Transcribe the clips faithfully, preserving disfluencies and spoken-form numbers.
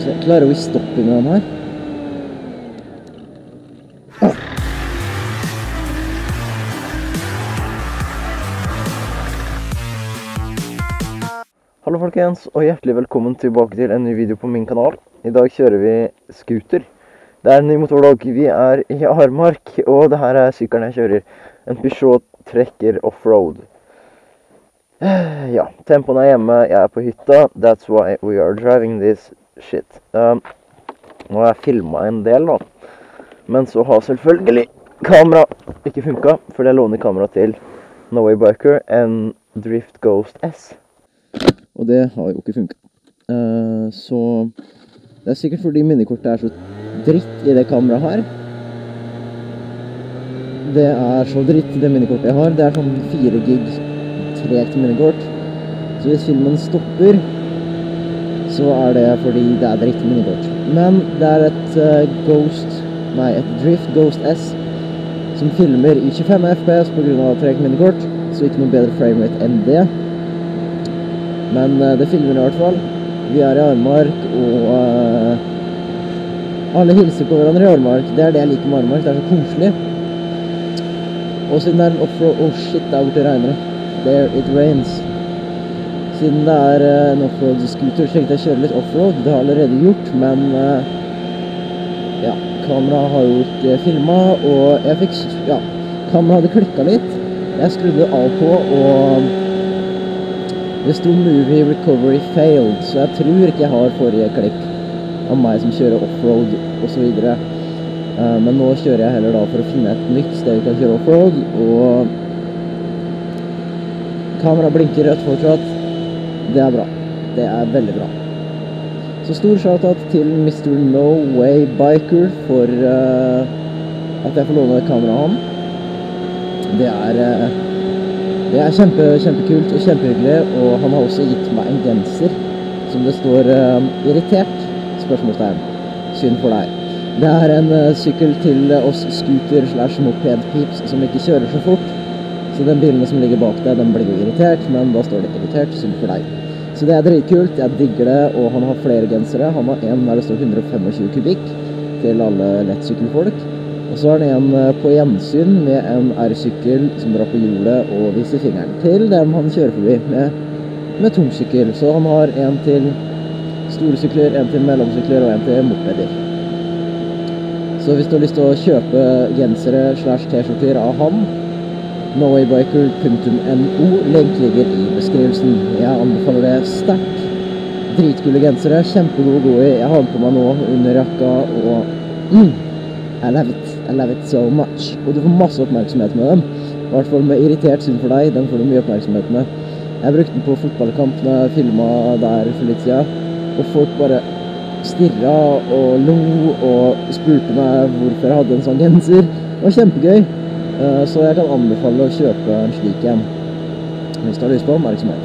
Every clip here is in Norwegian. Skal vi se, klarer vi stoppe med den her? Åh! Hallo folkens, og hjertelig velkommen tilbake til en ny video på min kanal. I dag kjører vi scooter. Det er en ny motorvlogg, vi er i Aremark, og det her er sykkelen jeg kjører. En Peugeot Trekker Offroad. Ja, tempoen er hjemme, jeg er på hytta, that's why we are driving this shit. Um, nå har jeg filmet en del da, men så har selvfølgelig kamera ikke funket, for jeg låner kamera til No Way Biker en Drift Ghost S. Og det har jo ikke funket. Uh, så det er sikkert fordi minnekortet er så dritt i det kameraet her. Det er så dritt det minnekortet jeg har, det er sånn fire gig. Trekt minnekort. Så hvis filmen stopper, så er det fordi det er dritt minnekort. Men det er et uh, Ghost, nei, et Drift Ghost S som filmer i tjuefem F P S på grunn av trekt minnekort, så ikke noe bedre framerate enn det. Men uh, det filmer i hvert fall. Vi er i Aremark, og uh, alle hilser på hverandre i Aremark. Det er det jeg liker med Aremark, det er så koselig. Og siden det er en offroad, oh shit, det er borte regner det. There it rains. Siden det er uh, en offroad-scooter, tenkte jeg å kjøre litt offroad. Det har jeg allerede gjort, men uh, ja, kameraet har jo ikke filmet, og jeg fikk, ja, kameraet hadde klikket litt. Jeg skrudde av på, og det stod movie recovery failed, så jeg tror ikke jeg har forrige klikk av meg som kjører offroad, og så videre. Uh, men nå kjører jeg heller da for å finne et nytt sted vi kan kjøre offroad, og kamera blinker rødt fortsatt. Det er bra. Det er veldig bra. Så stor shoutout til mister No Way Biker for uh, at jeg får låne kameraet ham. Det er, uh, det er kjempe, kjempekult og kjempehyggelig, og han har også gitt meg en genser som det står uh, irritert spørsmålstegn. Synd for deg. Det er en uh, sykkel til oss scooter slash mopedpips som ikke kjører så fort. Så den bilen som ligger bak deg, den blir jo irritert, men da står det irritert, synd for deg. Så det er dritkult, jeg digger det, og han har flere gensere. Han har en der det står hundre og tjuefem kubikk til alle lettsykkelfolk. Og så har han en på gjensyn med en R-sykkel som drar på hjulet og viser fingeren til dem han kjører forbi med, med tomsykkel. Så han har en til store sykler, en til mellomsykler og en til mopeder. Så hvis du har lyst til å kjøpe gensere slash t-skjorter av han, nowaybiker punktum no, lenk ligger i beskrivelsen. Jeg anbefaler det sterkt. Dritkule gensere, kjempegod å gå i. Jeg har den på meg nå under jakka, og mm, I love it, I love it so much. Og du får masse oppmerksomhet med dem. I hvert fall med irritert synd for deg, den får du mye oppmerksomhet med. Jeg brukte den på fotballkamp når jeg filmet der for litt siden, og folk bare stirret og lo og spurte meg hvorfor jeg hadde en sånn genser. Det var kjempegøy. Så jeg kan anbefale å kjøpe en slik en, hvis du har lyst på oppmerksomhet.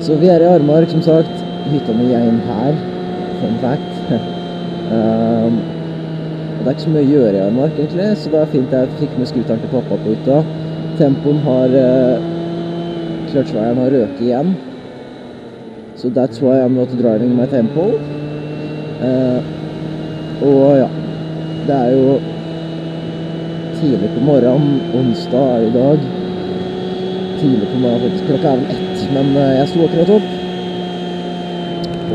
Så vi er i Aremark, som sagt. Hytta mi er inn her, fun fact. um, det er ikke så mye å gjøre i Aremark egentlig, så det er fint jeg fikk med skuteren til pappa på hytta. Tempoen har, uh, kløtsveieren har røket igjen. So that's why I'm not driving my tempo. Uh, og ja, det er jo tidlig på morgenen, onsdag er i dag. Tidlig på morgenen faktisk, klokka er vel ett, men jeg sto akkurat opp.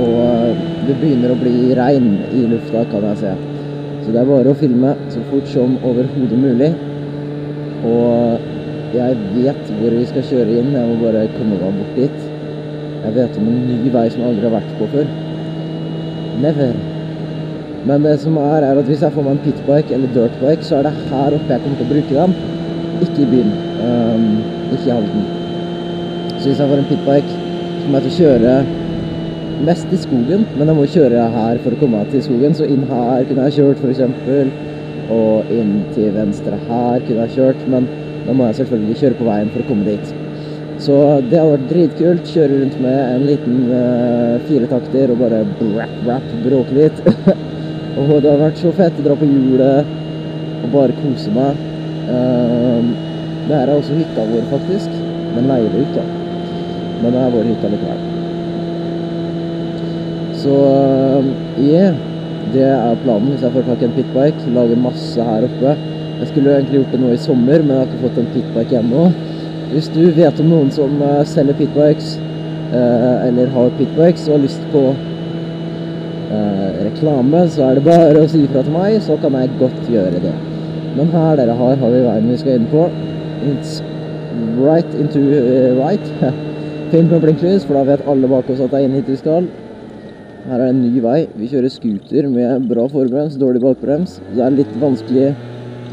Og det begynner å bli regn i lufta, kan jeg se. Så det er bare å filme så fort som overhodet mulig. Og jeg vet hvor vi skal kjøre inn, jeg må bare komme meg bort dit. Jeg vet om en ny vei som jeg aldri har vært på før. Never. Men det som er, er at hvis jeg får meg en pitbike eller dirtbike, så er det her oppe jeg kommer til å bruke dem. Ikke i byen, um, ikke i Halden. Så hvis jeg får en pitbike, så må jeg til å kjøre mest i skogen. Men jeg må kjøre her for å komme meg til skogen, så inn her kunne jeg kjørt for eksempel. Og inn til venstre her kunne jeg kjørt, men da må jeg selvfølgelig kjøre på veien for å komme dit. Så det har vært dritkult, kjøre rundt med en liten uh, firetakter og bare brap, brap, bråke litt. Og det har vært så fett å dra på hjulet og bare kose meg. Um, det her er også hytta vår faktisk. Den leier ut da. Men det er vår hytta likevel. Så yeah, det er planen hvis jeg får tak i en pitbike. Lage masse her oppe. Jeg skulle egentlig gjort det nå i sommer, men jeg har ikke fått en pitbike ennå. Hvis du vet om noen som selger pitbikes, eller har pitbikes og har lyst på reklame, så er det bare å si fra til meg, så kan jeg godt gjøre det. Men her dere har, har vi veien vi skal inn på. It's right into right. Fint med blinklys, for da vet alle bak oss at det er inn hit vi skal. Her er en ny vei. Vi kjører scooter med bra forbrems, dårlig bakbrems. Det er litt vanskelig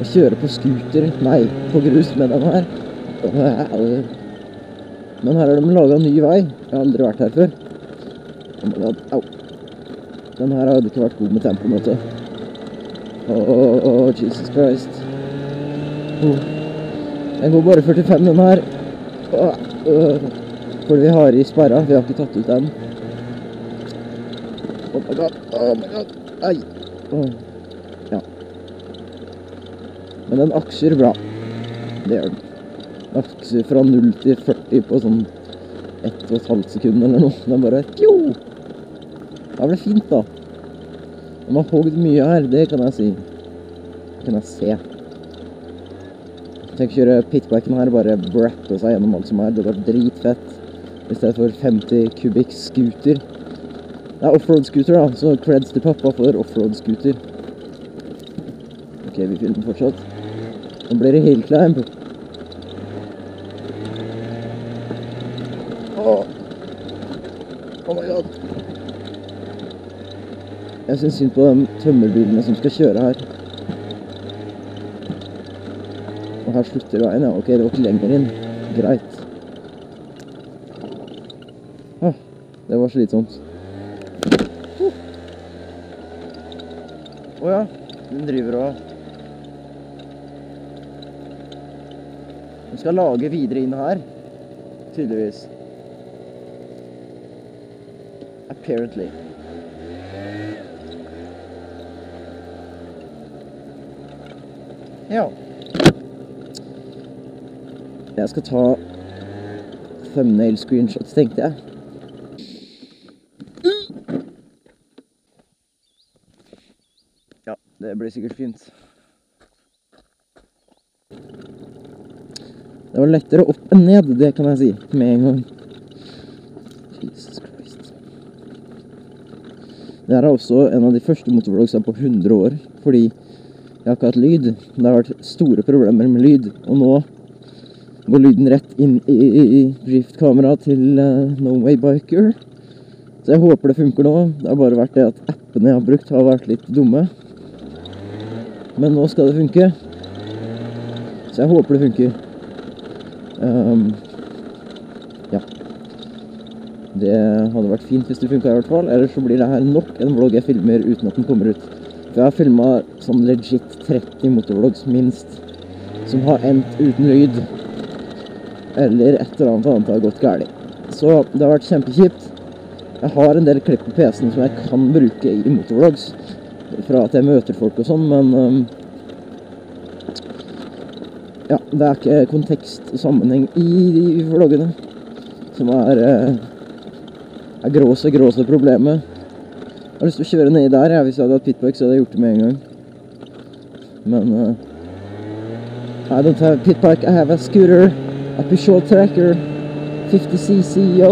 å kjøre på scooter, nei, på grus med den her. Men her har de laget en ny vei. Jeg har aldri vært her før. Au. Den her hadde ikke vært god med tempo, måte. Åh, oh, oh, Jesus Christ. Oh. Den går bare førtifem, den her. Oh, oh. Fordi vi har i sperra. Vi har ikke tatt ut den. Oh my god, oh my god. Ai. Oh. Ja. Men den aksjer bra. Det gjør den. Akser fra null til førti på sånn ett og et halvt sekund eller noe. Den bare, jo! Det ble fint da. De har hogd mye her, det kan jeg si. Det kan jeg se. Tenk å kjøre pitbiken her, bare brappe seg gjennom alt som er. Det var dritfett. I stedet for femti kubikk scooter. Det er offroad scooter da, så creds til pappa for offroad scooter. Ok, vi finner den fortsatt. Nå blir det helt climb. Oh my god. Jeg synes synd på de tømmerbilene som skal kjøre her. Og her slutter veien, ja. Ok, det var ikke lenger inn. Greit. Ah, det var slitsomt. Åja, den driver og... Den skal lage videre inn her. Tydeligvis. Apparently. Ja. Jeg skal ta thumbnail screenshots, tenkte jeg. Ja, det blir sikkert fint. Det var lettere opp enn ned, det kan jeg si, med en gang. Jesus Christ. Det her er også en av de første motorvlogsene på hundre år, fordi jeg har ikke hatt lyd. Det har vært store problemer med lyd, og nå går lyden rett inn i, i, i driftkameraet til uh, No Way Biker. Så jeg håper det funker nå. Det har bare vært det at appene jeg har brukt har vært litt dumme. Men nå skal det funke. Så jeg håper det funker. Um, ja. Det hadde vært fint hvis det funket i hvert fall. Ellers så blir det her nok en vlogg jeg filmer uten at den kommer ut. For jeg har filmet sånn legit tretti motorvlogs minst, som har endt uten lyd, eller et eller annet annet har gått gærlig. Så det har vært kjempekjipt. Jeg har en del klipp på P C-en som jeg kan bruke i motorvlogs, fra at jeg møter folk og sånn, men um, ja, det er ikke kontekst og sammenheng i de vloggene som er uh, Det er gråse, gråse problemet. Jeg har lyst til å kjøre ned der, ja. Hvis jeg hadde hatt pitbike, så hadde jeg gjort det med en gang. Men uh, I don't have a pitbike, I have a scooter. A Peugeot Trekker fifty c c, yo.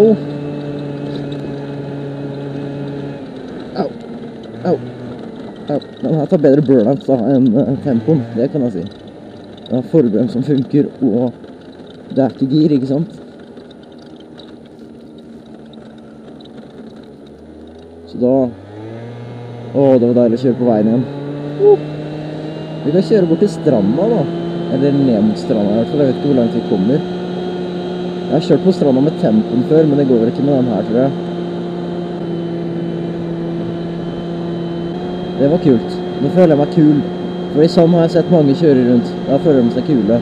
Au, au, au. Den her tar bedre burnout da enn uh, tempoen, det kan jeg si. Den har forbrem som funker, og det er ikke gir, ikke sant? Da, åh, det var deilig å kjøre på veien igjen. uh. Vi kan kjøre bort til stranda da. Eller ned mot stranda i hvert fall. Jeg vet ikke hvor langt vi kommer. Jeg har kjørt på stranda med tempen før, men det går vel ikke med den her, tror jeg. Det var kult. Nå føler jeg meg kul, fordi sånn har jeg sett mange kjøre rundt. Da føler de seg kule.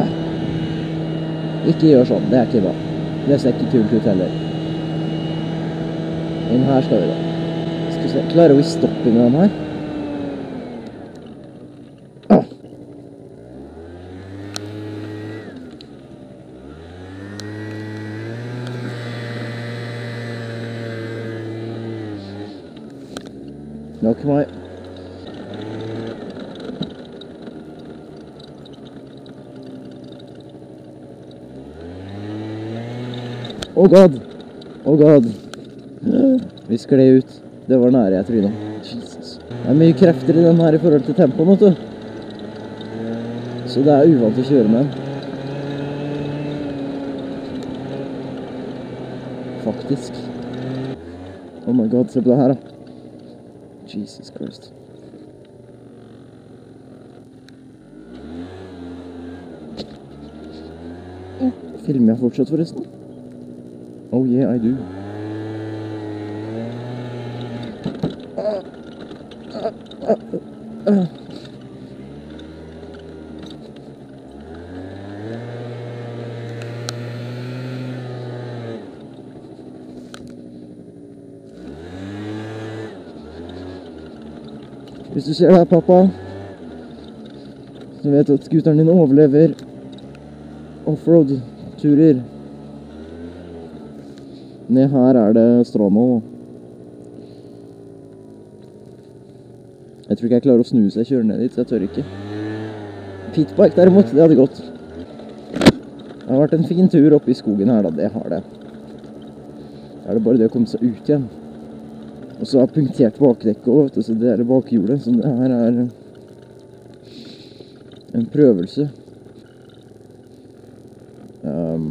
øh. Ikke gjør sånn, det er ikke bra. Det ser ikke kult ut heller. Inn her skal vi da. Skal vi se, klarer vi stoppe med den her? Ah. Nå kommer jeg. Oh god! Oh god! Vi skled ut. Det var nære jeg tryna. Jesus. Det er mye krefter i den her i forhold til tempoen, vet du. Så det er uvant å kjøre med. Faktisk. Oh my god, se på det her da. Jesus Christ. Filmer jeg fortsatt forresten? Oh yeah, I do. Hvis du ser deg, pappa, så vet du at skuteren din overlever offroad-turer. Ned her er det strandmål. Jeg tror ikke jeg klarer å snu seg og kjøre ned dit, så jeg tør ikke. Pitbike derimot, det hadde gått. Det har vært en fin tur oppe i skogen her da, det har det. Da er det bare det å komme seg ut igjen. Og så har jeg punktert bakdekket også, vet du, så det er bakhjulet, så det her er en prøvelse. Um.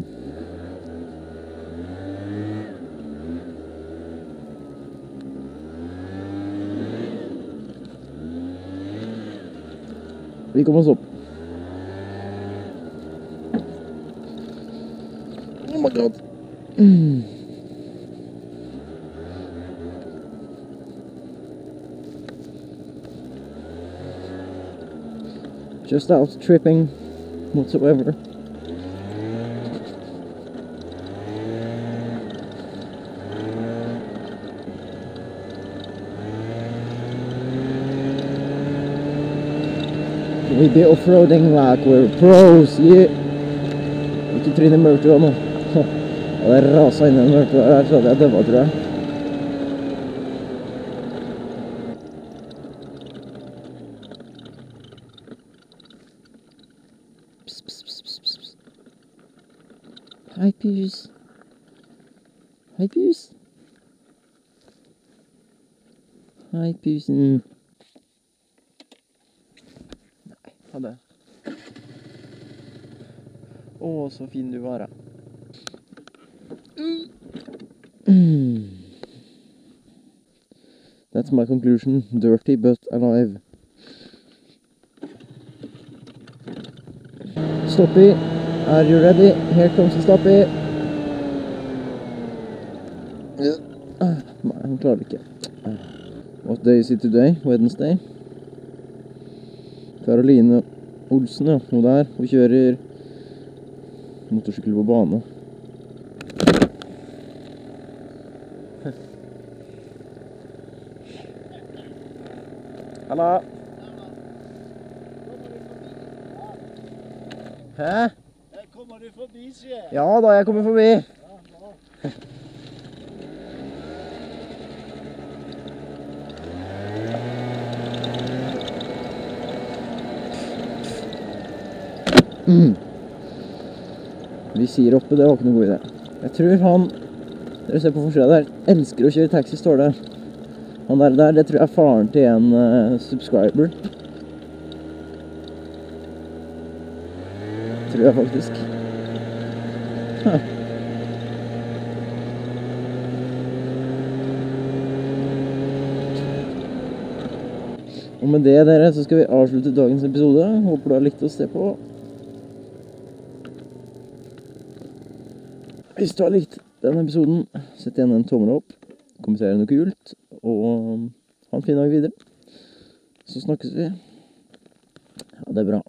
Vi kom oss opp. Oh my god! Mm. Just out tripping whatsoever. We be off-roading like we're pros, yeah! Ikke tryne mørket da nå. Det raset inn i mørket der, så hadde jeg døva, tror jeg. Hei, pus. Hei, pus. Hei, pusen. Nei, ha det. Å, så fin du var, mm. That's my conclusion. Dirty, but alive. Stoppy. Are you ready? Here comes the stoppy. Nei, han klarer ikke. What day is it today? Wednesday. Caroline Olsen, ja. Hun der. Hun kjører motorsykkel på bane. Hallo. Hæ? Kommer du forbi, sier jeg? Ja da, jeg kommer forbi. Ja, mm. Vi sier oppe, det var ikke noe god idé. Jeg tror han, dere ser på forsiden der, elsker å kjøre taxi, står det. Han der der, det tror jeg er faren til en uh, subscriber. Tror jeg faktisk. Huh. Og med det, dere, så skal vi avslutte dagens episode. Håper du har likt å se på. Hvis du har likt denne episoden, sett igjen en tommel opp, kommenter noe kult, og ha en fin dag videre. Så snakkes vi. Ja, det er bra.